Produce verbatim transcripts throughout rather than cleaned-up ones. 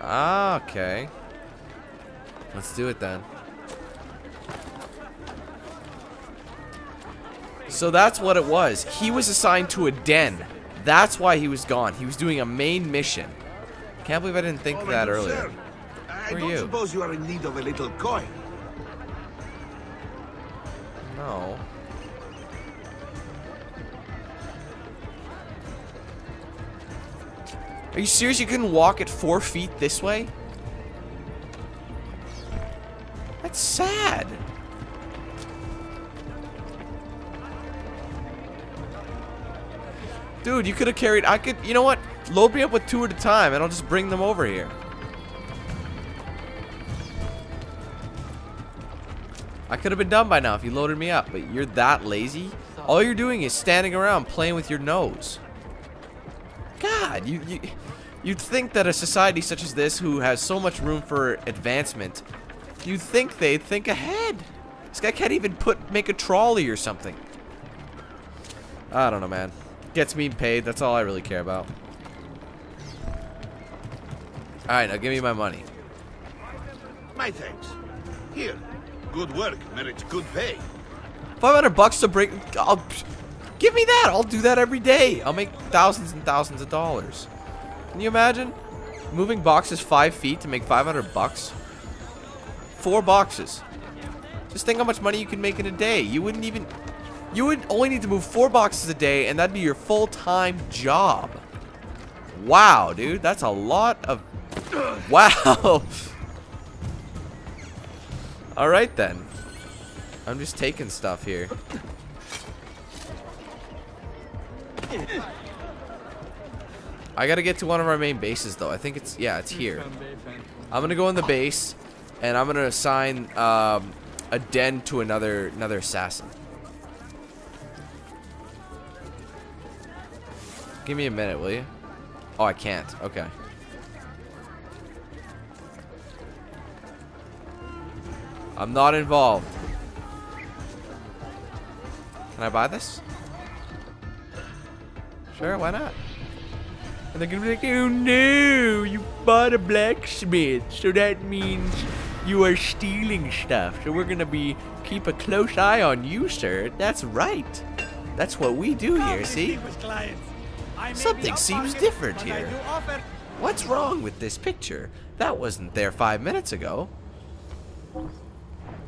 Ah, okay. Let's do it then. So that's what it was. He was assigned to a den. That's why he was gone. He was doing a main mission. Can't believe I didn't think of that earlier. I don't suppose you are in need of a little coin. No. Are you serious? You couldn't walk at four feet this way? That's sad. Dude, you could have carried. I could. You know what? Load me up with two at a time, and I'll just bring them over here. I could have been done by now if you loaded me up, but you're that lazy. All you're doing is standing around playing with your nose. God, you, you, you'd think that a society such as this, who has so much room for advancement, you'd think they'd think ahead. This guy can't even put make a trolley or something. I don't know, man. Gets me paid. That's all I really care about. All right, now give me my money. My thanks. Here. Good work, merits good pay. five hundred bucks to break. I'll, give me that. I'll do that every day. I'll make thousands and thousands of dollars. Can you imagine? Moving boxes five feet to make five hundred bucks? Four boxes. Just think how much money you can make in a day. You wouldn't even. You would only need to move four boxes a day, and that'd be your full-time job. Wow, dude. That's a lot of. Wow. All right, then. I'm just taking stuff here. I gotta get to one of our main bases, though. I think it's, yeah, it's here. I'm gonna go in the base, and I'm gonna assign um, a den to another another assassin. Give me a minute, will you? Oh, I can't. Okay. I'm not involved. Can I buy this? Sure, why not? And they're gonna be like, oh no, you bought a blacksmith, so that means you are stealing stuff. So we're gonna be keep a close eye on you, sir. That's right. That's what we do here, see? Something seems different here. What's wrong with this picture? That wasn't there five minutes ago.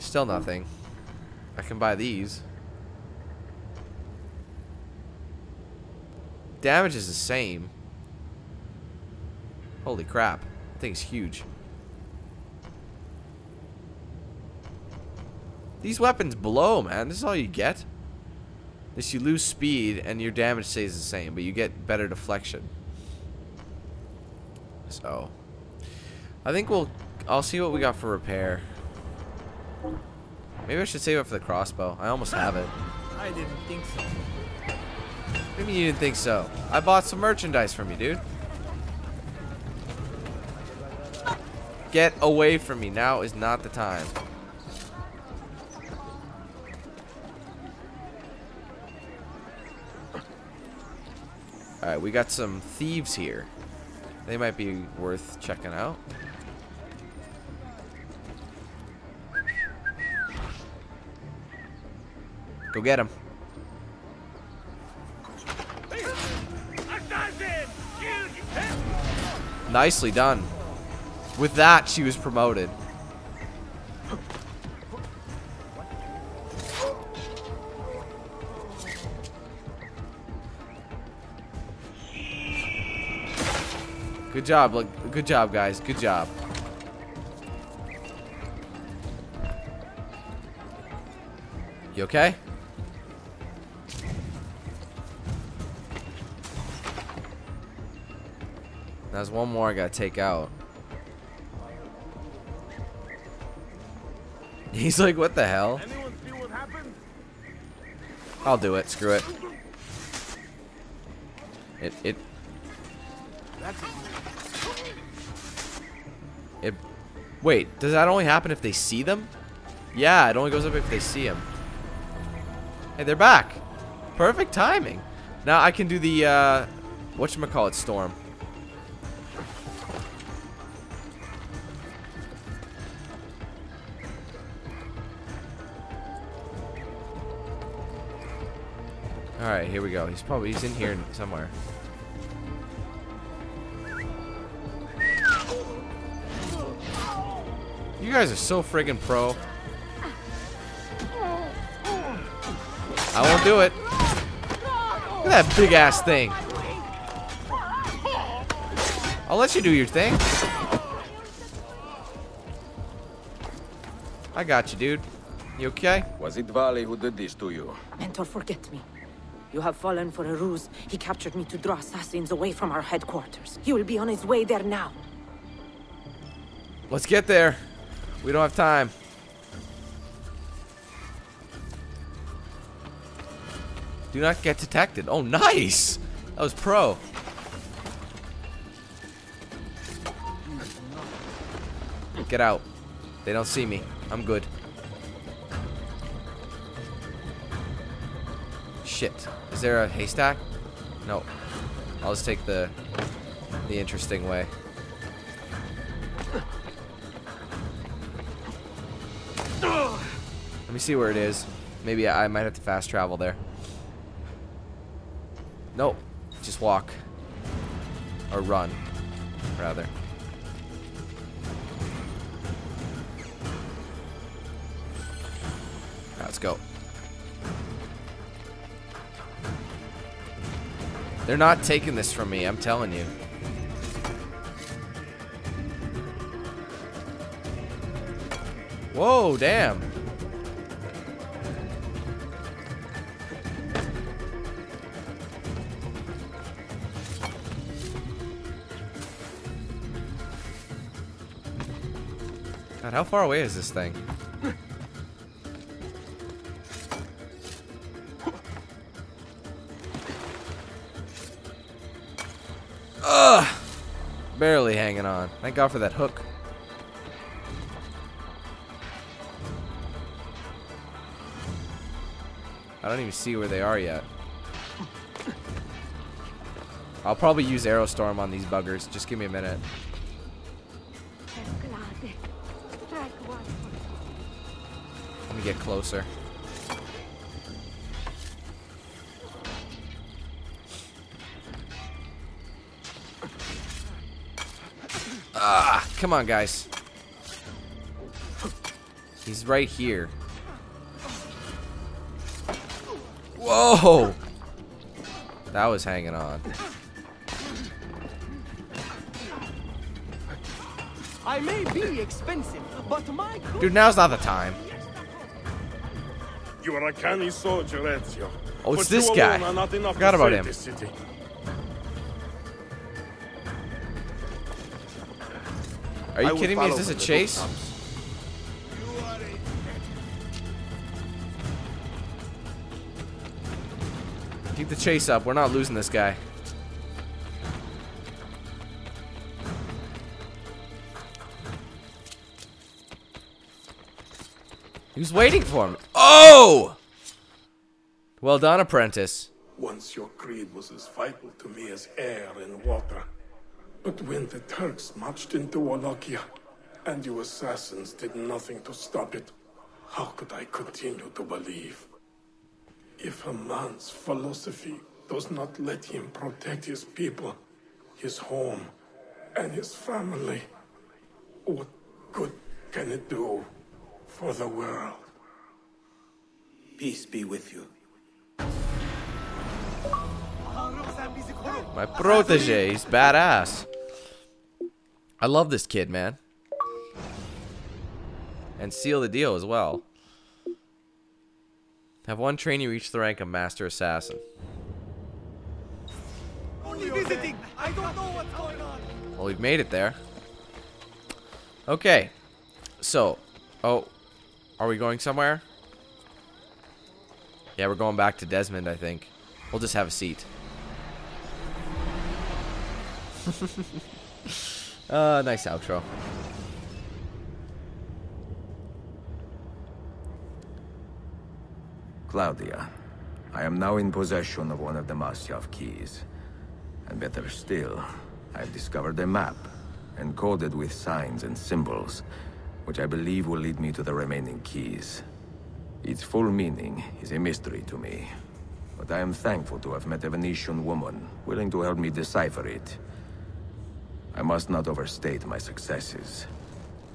Still nothing. I can buy these. Damage is the same. Holy crap. That thing's huge. These weapons blow, man. This is all you get. This, you lose speed and your damage stays the same, but you get better deflection. So I think we'll I'll see what we got for repair. Maybe I should save it for the crossbow. I almost have it. I didn't think so. What do you mean you didn't think so? I bought some merchandise from you, dude. Get away from me. Now is not the time. Alright, we got some thieves here. They might be worth checking out. Go get him. Nicely done. With that, she was promoted. Good job, look, good job, guys. Good job. You okay? There's one more I gotta take out. He's like, what the hell? I'll do it. Screw it. It it it. Wait, does that only happen if they see them? Yeah, it only goes up if they see him. Hey, they're back. Perfect timing. Now I can do the uh, whatchamacallit storm. Alright, here we go. He's probably he's in here somewhere. You guys are so friggin' pro. I won't do it. Look at that big ass thing. I'll let you do your thing. I got you, dude. You okay? Was it Vali who did this to you? Mentor, forget me. You have fallen for a ruse. He captured me to draw assassins away from our headquarters. He will be on his way there now. Let's get there. We don't have time. Do not get detected. Oh, nice! That was pro. Get out. They don't see me. I'm good. Shit. Is there a haystack? No. I'll just take the the interesting way. Let me see where it is. Maybe I might have to fast travel there. Nope. Just walk. Or run, rather. Right, let's go. They're not taking this from me, I'm telling you. Whoa, damn. God, how far away is this thing? Ugh! Barely hanging on. Thank God for that hook. I don't even see where they are yet. I'll probably use Aerostorm on these buggers. Just give me a minute. Let me get closer. Ah, come on, guys. He's right here. Whoa! That was hanging on. I may be expensive, but my dude, now's not the time. You are a canny soldier, Ezio. Oh, it's but this guy. Forgot about him. City. Are you kidding me? Is this a chase? Keep the chase up. We're not losing this guy. He was waiting for him. Oh! Well done, apprentice. Once your creed was as vital to me as air and water. But when the Turks marched into Wallachia, and you assassins did nothing to stop it, how could I continue to believe? If a man's philosophy does not let him protect his people, his home, and his family, what good can it do for the world? Peace be with you. My protege, he's badass. I love this kid, man. And seal the deal as well. Have one trainee reach the rank of Master Assassin. Only visiting. I don't know what's going on. Well, we've made it there. Okay. So, oh, are we going somewhere? Yeah, we're going back to Desmond, I think. We'll just have a seat. uh, nice outro. Claudia, I am now in possession of one of the Masyaf keys. And better still, I've discovered a map, encoded with signs and symbols, which I believe will lead me to the remaining keys. Its full meaning is a mystery to me, but but I am thankful to have met a Venetian woman willing to help me decipher it. I must not overstate my successes.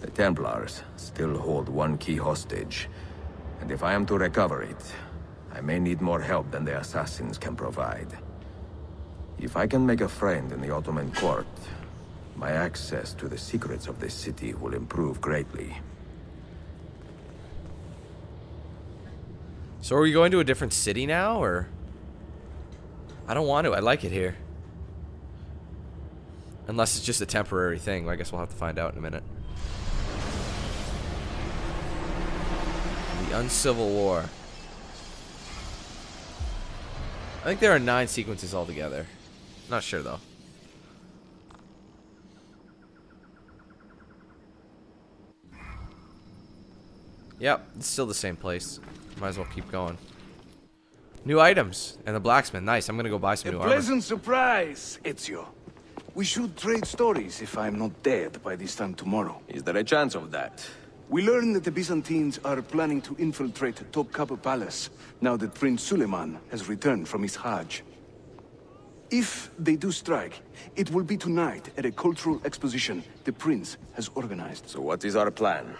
The Templars still hold one key hostage, and if I am to recover it, I may need more help than the assassins can provide. If I can make a friend in the Ottoman court, my access to the secrets of this city will improve greatly. So are we going to a different city now, or? I don't want to. I like it here. Unless it's just a temporary thing. I guess we'll have to find out in a minute. The Uncivil War. I think there are nine sequences altogether. Not sure, though. Yep, it's still the same place. Might as well keep going. New items and the blacksmith. Nice. I'm gonna go buy some new armor. A pleasant surprise, Ezio. We should trade stories if I'm not dead by this time tomorrow. Is there a chance of that? We learned that the Byzantines are planning to infiltrate Topkapi Palace now that Prince Suleiman has returned from his Hajj. If they do strike, it will be tonight at a cultural exposition the prince has organized. So what is our plan?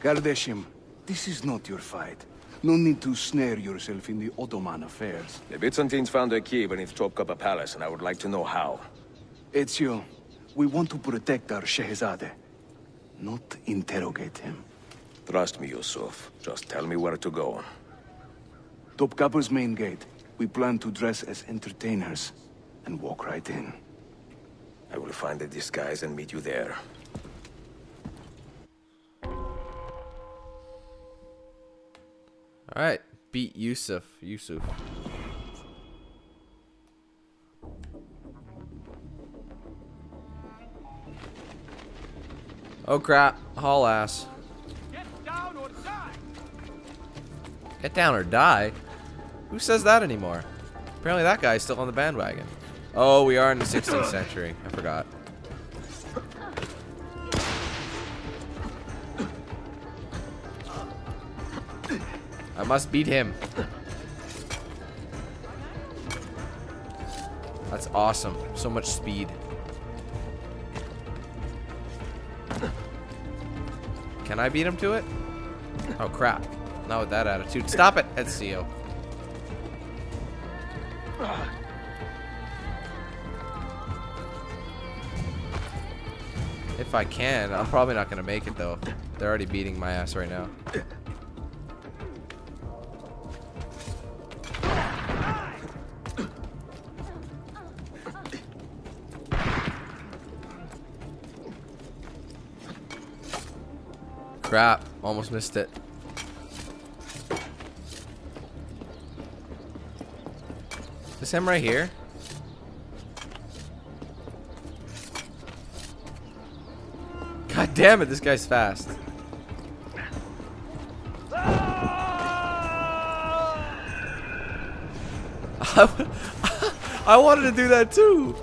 Gardashim, this is not your fight. No need to snare yourself in the Ottoman affairs. The Byzantines found a key beneath Topkapi Palace, and I would like to know how. Ezio, we want to protect our Shehezade, not interrogate him. Trust me, Yusuf. Just tell me where to go. Topkapi's main gate. We plan to dress as entertainers and walk right in. I will find a disguise and meet you there. All right, beat Yusuf. Yusuf. Oh crap! Haul ass. Get down or die. Get down or die. Who says that anymore? Apparently, that guy is still on the bandwagon. Oh, we are in the sixteenth century. I forgot. I must beat him. That's awesome. So much speed. Can I beat him to it? Oh crap. Not with that attitude. Stop it, Ezio. If I can, I'm probably not gonna make it though. They're already beating my ass right now. Crap, almost missed it. Is this him right here? God damn it, this guy's fast. I wanted to do that too.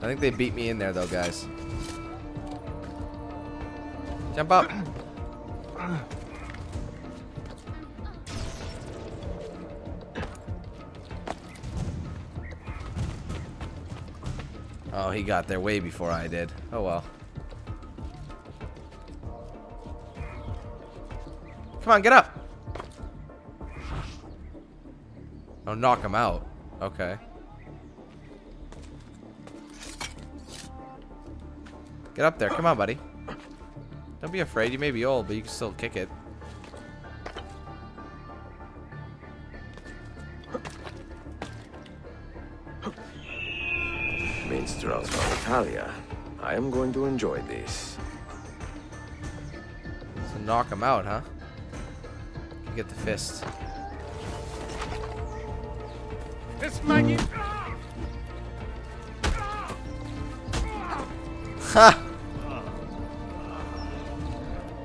I think they beat me in there, though, guys. Jump up. Oh, he got there way before I did. Oh, well. Come on, get up. Oh, knock him out. Okay. Get up there. Come on, buddy. Don't be afraid. You may be old, but you can still kick it. Minstrels of Italia. I am going to enjoy this. So knock him out, huh? You get the fist. This monkey. Ha!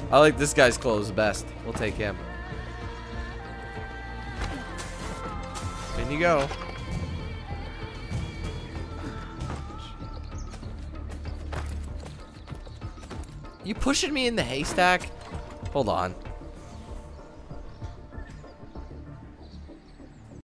I like this guy's clothes best. We'll take him. In you go. You pushing me in the haystack? Hold on.